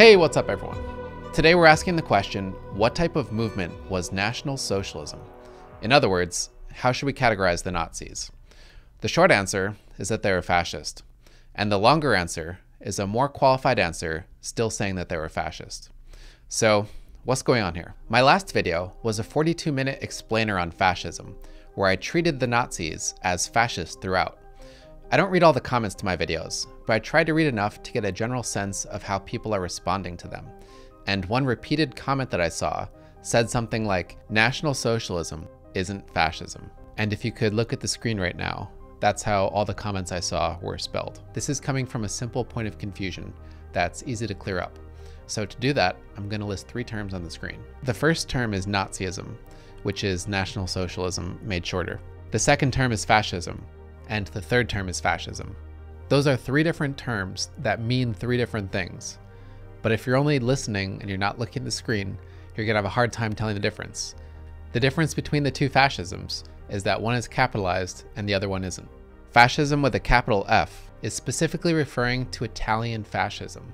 Hey, what's up everyone? Today we're asking the question, what type of movement was National Socialism? In other words, how should we categorize the Nazis? The short answer is that they were fascist. And the longer answer is a more qualified answer still saying that they were fascist. So what's going on here? My last video was a 42-minute explainer on fascism, where I treated the Nazis as fascist throughout. I don't read all the comments to my videos, but I try to read enough to get a general sense of how people are responding to them. And one repeated comment that I saw said something like, National Socialism isn't fascism. And if you could look at the screen right now, that's how all the comments I saw were spelled. This is coming from a simple point of confusion that's easy to clear up. So to do that, I'm going to list three terms on the screen. The first term is Nazism, which is National Socialism made shorter. The second term is fascism, and the third term is fascism. Those are three different terms that mean three different things. But if you're only listening and you're not looking at the screen, you're going to have a hard time telling the difference. The difference between the two fascisms is that one is capitalized and the other one isn't. Fascism with a capital F is specifically referring to Italian fascism.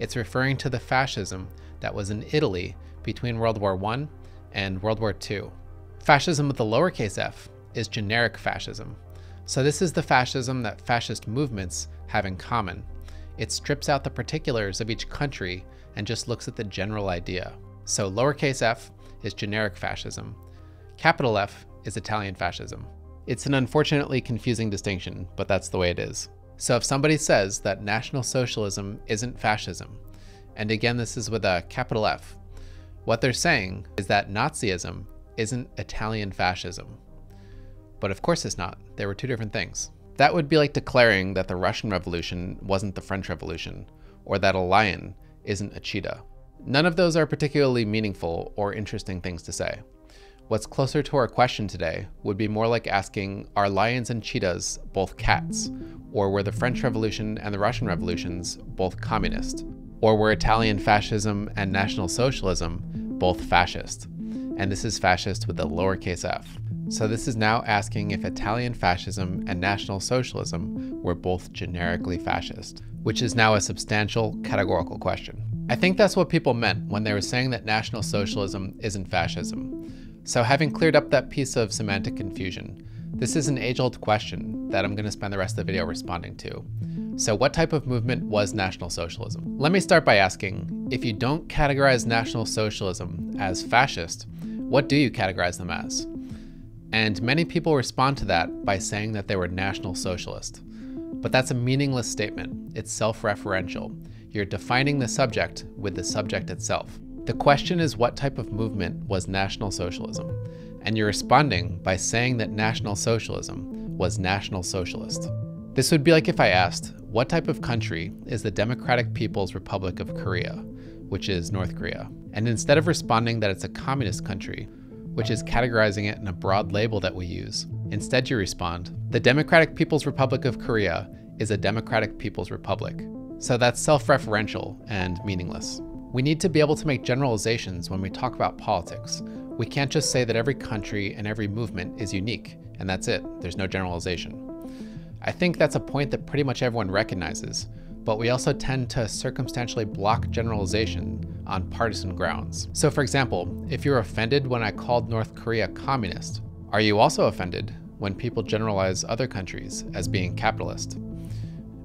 It's referring to the fascism that was in Italy between World War I and World War II. Fascism with the lowercase f is generic fascism. So this is the fascism that fascist movements have in common. It strips out the particulars of each country and just looks at the general idea. So lowercase f is generic fascism. Capital F is Italian fascism. It's an unfortunately confusing distinction, but that's the way it is. So if somebody says that National Socialism isn't fascism, and again this is with a capital F, what they're saying is that Nazism isn't Italian fascism. But of course it's not. They were two different things. That would be like declaring that the Russian Revolution wasn't the French Revolution, or that a lion isn't a cheetah. None of those are particularly meaningful or interesting things to say. What's closer to our question today would be more like asking, are lions and cheetahs both cats? Or were the French Revolution and the Russian Revolutions both communist? Or were Italian fascism and National Socialism both fascist? And this is fascist with a lowercase f. So this is now asking if Italian fascism and National Socialism were both generically fascist, which is now a substantial categorical question. I think that's what people meant when they were saying that National Socialism isn't fascism. So having cleared up that piece of semantic confusion, this is an age-old question that I'm going to spend the rest of the video responding to. So what type of movement was National Socialism? Let me start by asking, if you don't categorize National Socialism as fascist, what do you categorize them as? And many people respond to that by saying that they were National Socialist. But that's a meaningless statement. It's self-referential. You're defining the subject with the subject itself. The question is, what type of movement was National Socialism? And you're responding by saying that National Socialism was National Socialist. This would be like if I asked, what type of country is the Democratic People's Republic of Korea, which is North Korea? And instead of responding that it's a communist country, which is categorizing it in a broad label that we use, instead you respond, the Democratic People's Republic of Korea is a Democratic People's Republic. So that's self-referential and meaningless. We need to be able to make generalizations when we talk about politics. We can't just say that every country and every movement is unique, and that's it. There's no generalization. I think that's a point that pretty much everyone recognizes, but we also tend to circumstantially block generalization on partisan grounds. So for example, if you're offended when I called North Korea communist, are you also offended when people generalize other countries as being capitalist?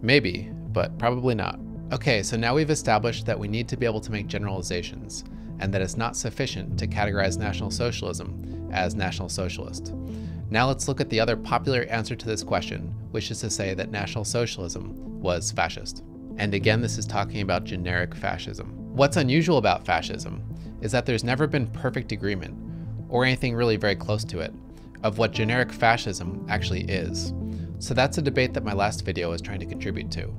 Maybe, but probably not. Okay, so now we've established that we need to be able to make generalizations, and that it's not sufficient to categorize National Socialism as National Socialist. Now let's look at the other popular answer to this question, which is to say that National Socialism was fascist. And again, this is talking about generic fascism. What's unusual about fascism is that there's never been perfect agreement, or anything really very close to it, of what generic fascism actually is. So that's a debate that my last video was trying to contribute to.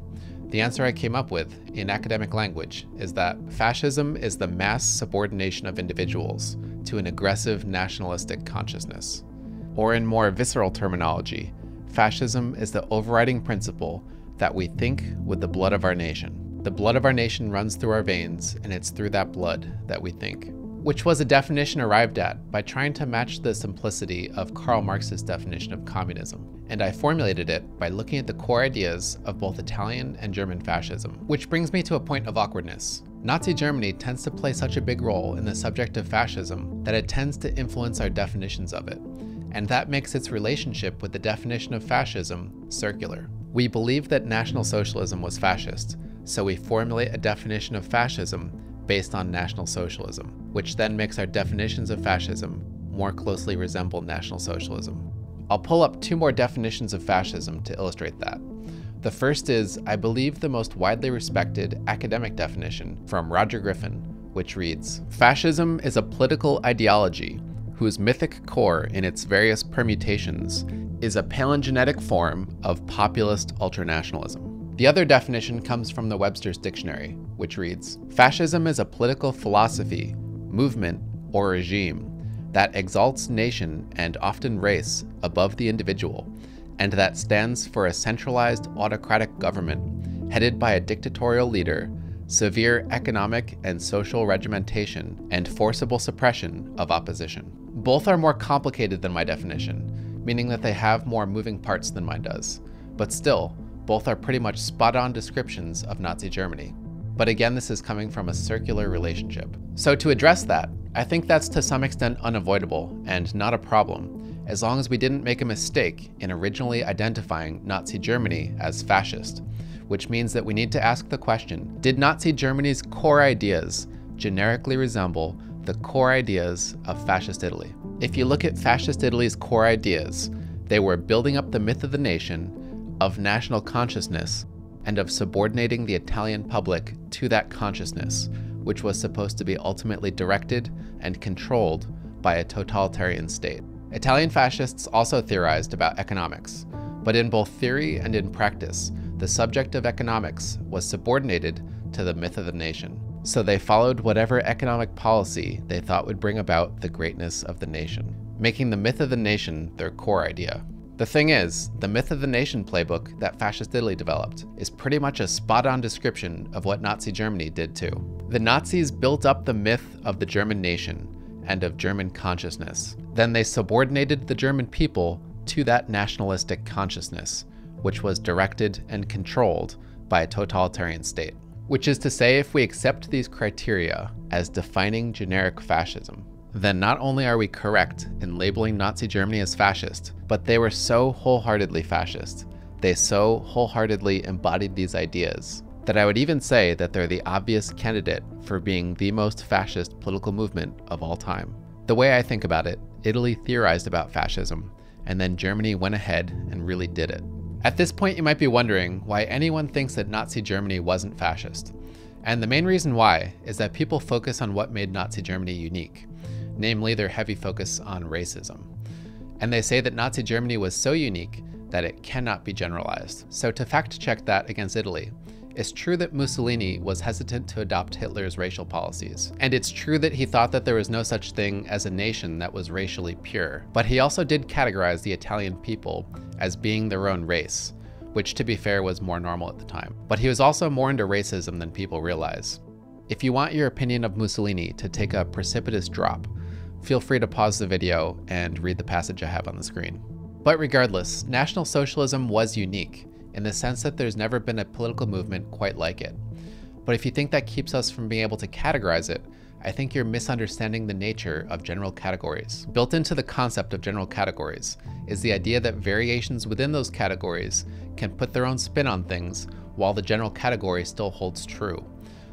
The answer I came up with in academic language is that fascism is the mass subordination of individuals to an aggressive nationalistic consciousness. Or in more visceral terminology, fascism is the overriding principle that we think with the blood of our nation. The blood of our nation runs through our veins, and it's through that blood that we think. Which was a definition arrived at by trying to match the simplicity of Karl Marx's definition of communism. And I formulated it by looking at the core ideas of both Italian and German fascism. Which brings me to a point of awkwardness. Nazi Germany tends to play such a big role in the subject of fascism that it tends to influence our definitions of it, and that makes its relationship with the definition of fascism circular. We believe that National Socialism was fascist, so we formulate a definition of fascism based on National Socialism, which then makes our definitions of fascism more closely resemble National Socialism. I'll pull up two more definitions of fascism to illustrate that. The first is, I believe, the most widely respected academic definition from Roger Griffin, which reads, "Fascism is a political ideology whose mythic core in its various permutations is a palingenetic form of populist ultranationalism." The other definition comes from the Webster's Dictionary, which reads, "Fascism is a political philosophy, movement, or regime that exalts nation and often race above the individual, and that stands for a centralized autocratic government headed by a dictatorial leader, severe economic and social regimentation, and forcible suppression of opposition." Both are more complicated than my definition, meaning that they have more moving parts than mine does. But still, both are pretty much spot-on descriptions of Nazi Germany. But again, this is coming from a circular relationship. So to address that, I think that's to some extent unavoidable and not a problem, as long as we didn't make a mistake in originally identifying Nazi Germany as fascist, which means that we need to ask the question, did Nazi Germany's core ideas generically resemble the core ideas of fascist Italy? If you look at fascist Italy's core ideas, they were building up the myth of the nation, of national consciousness, and of subordinating the Italian public to that consciousness, which was supposed to be ultimately directed and controlled by a totalitarian state. Italian fascists also theorized about economics, but in both theory and in practice, the subject of economics was subordinated to the myth of the nation. So they followed whatever economic policy they thought would bring about the greatness of the nation, making the myth of the nation their core idea. The thing is, the myth of the nation playbook that fascist Italy developed is pretty much a spot-on description of what Nazi Germany did too. The Nazis built up the myth of the German nation and of German consciousness. Then they subordinated the German people to that nationalistic consciousness, which was directed and controlled by a totalitarian state. Which is to say, if we accept these criteria as defining generic fascism, then not only are we correct in labeling Nazi Germany as fascist, but they were so wholeheartedly fascist, they so wholeheartedly embodied these ideas, that I would even say that they're the obvious candidate for being the most fascist political movement of all time. The way I think about it, Italy theorized about fascism, and then Germany went ahead and really did it. At this point, you might be wondering why anyone thinks that Nazi Germany wasn't fascist. And the main reason why is that people focus on what made Nazi Germany unique, namely their heavy focus on racism. And they say that Nazi Germany was so unique that it cannot be generalized. So to fact check that against Italy, it's true that Mussolini was hesitant to adopt Hitler's racial policies. And it's true that he thought that there was no such thing as a nation that was racially pure. But he also did categorize the Italian people as being their own race, which to be fair was more normal at the time. But he was also more into racism than people realize. If you want your opinion of Mussolini to take a precipitous drop, feel free to pause the video and read the passage I have on the screen. But regardless, National Socialism was unique in the sense that there's never been a political movement quite like it. But if you think that keeps us from being able to categorize it, I think you're misunderstanding the nature of general categories. Built into the concept of general categories is the idea that variations within those categories can put their own spin on things while the general category still holds true.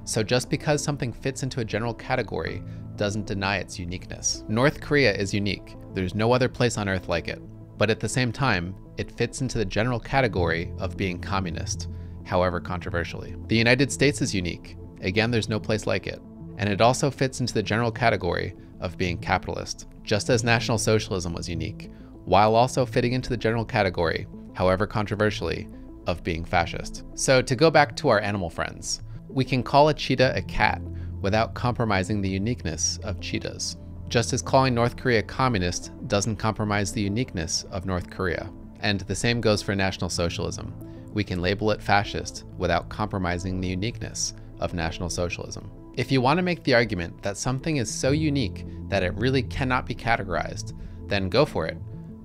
So just because something fits into a general category doesn't deny its uniqueness. North Korea is unique. There's no other place on earth like it. But at the same time, it fits into the general category of being communist, however controversially. The United States is unique. Again, there's no place like it. And it also fits into the general category of being capitalist, just as National Socialism was unique, while also fitting into the general category, however controversially, of being fascist. So to go back to our animal friends, we can call a cheetah a cat without compromising the uniqueness of cheetahs, just as calling North Korea communist doesn't compromise the uniqueness of North Korea. And the same goes for National Socialism. We can label it fascist without compromising the uniqueness of National Socialism. If you want to make the argument that something is so unique that it really cannot be categorized, then go for it.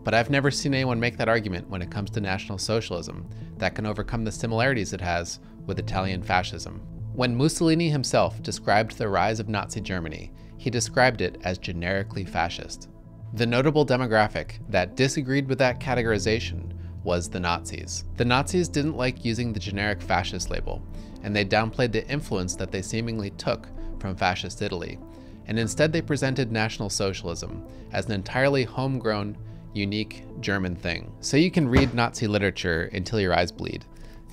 But I've never seen anyone make that argument when it comes to National Socialism that can overcome the similarities it has with Italian fascism. When Mussolini himself described the rise of Nazi Germany, he described it as generically fascist. The notable demographic that disagreed with that categorization was the Nazis. The Nazis didn't like using the generic fascist label, and they downplayed the influence that they seemingly took from fascist Italy, and instead they presented National Socialism as an entirely homegrown, unique German thing. So you can read Nazi literature until your eyes bleed,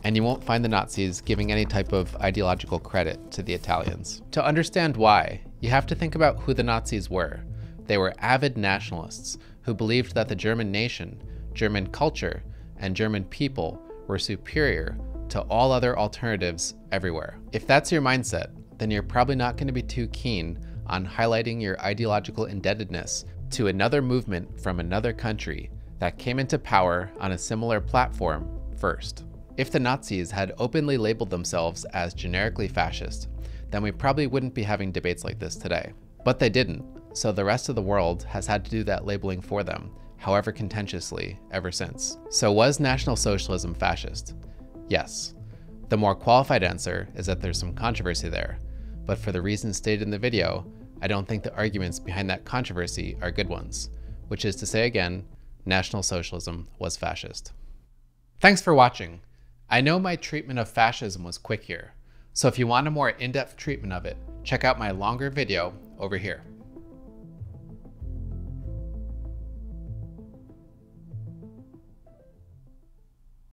and you won't find the Nazis giving any type of ideological credit to the Italians. To understand why, you have to think about who the Nazis were. They were avid nationalists who believed that the German nation, German culture, and German people were superior to all other alternatives everywhere. If that's your mindset, then you're probably not going to be too keen on highlighting your ideological indebtedness to another movement from another country that came into power on a similar platform first. If the Nazis had openly labeled themselves as generically fascist, then we probably wouldn't be having debates like this today. But they didn't, so the rest of the world has had to do that labeling for them, however contentiously, ever since. So was National Socialism fascist? Yes. The more qualified answer is that there's some controversy there, but for the reasons stated in the video, I don't think the arguments behind that controversy are good ones, which is to say again, National Socialism was fascist. Thanks for watching. I know my treatment of fascism was quick here, so if you want a more in-depth treatment of it, check out my longer video over here.